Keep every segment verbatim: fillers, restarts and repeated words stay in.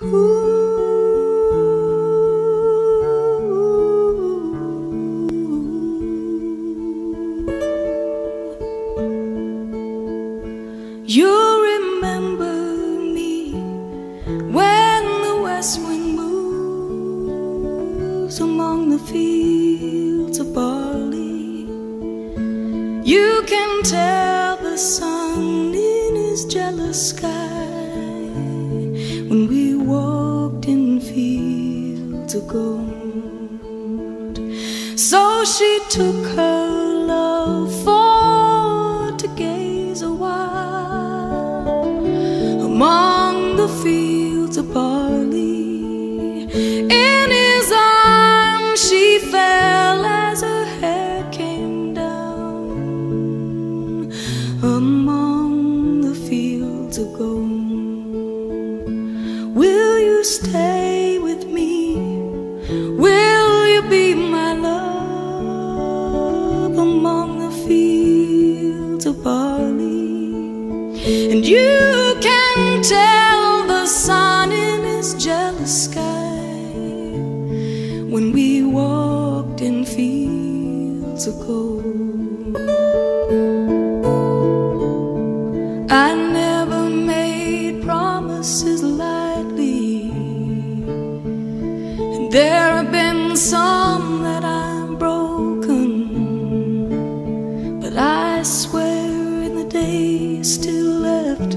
You remember me when the west wind moves among the fields of barley. You can tell the sun in his jealous sky when we walked in fields of gold. So she took her love for to gaze a while among the fields of barley. In his arms she fell as her hair came down among the fields of gold. Will you stay with me? Will you be my love among the fields of barley? And you can tell the sun in his jealous sky when we walked in fields of gold. I never made promises lightly, and there have been some that I've broken, but I swear in the days still left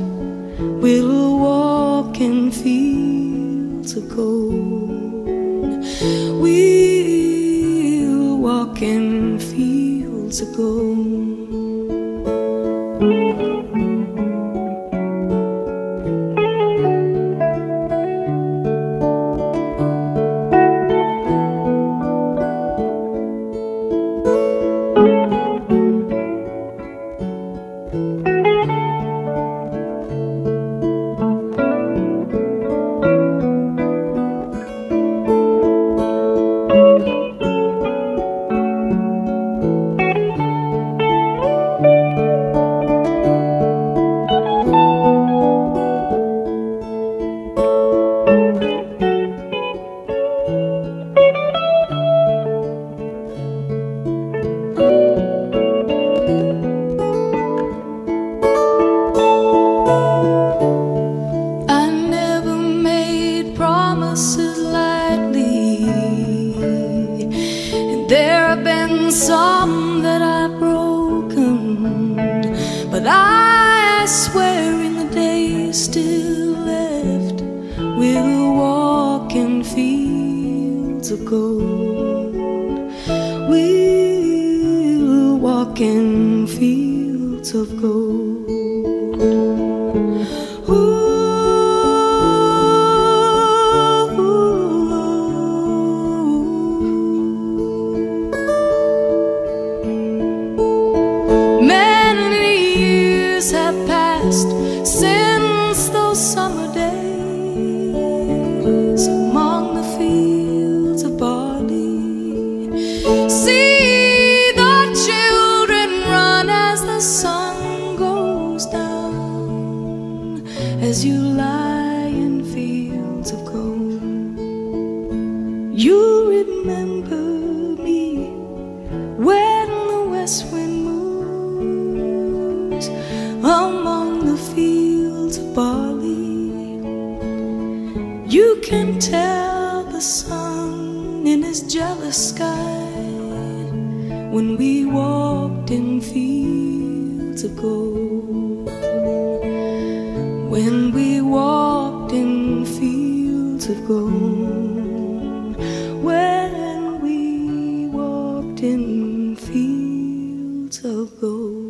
we'll walk in fields of gold. We'll walk in fields of gold. There have been some that I've broken, but I swear in the days still left, we'll walk in fields of gold. We'll walk in fields of gold. Ooh. Have passed since those summer days among the fields of barley. See the children run as the sun goes down, as you lie in fields of gold. You remember me when the west wind moves among the fields of barley. You can tell the sun in his jealous sky when we walked in fields of gold. When we walked in fields of gold. When we walked in fields of gold.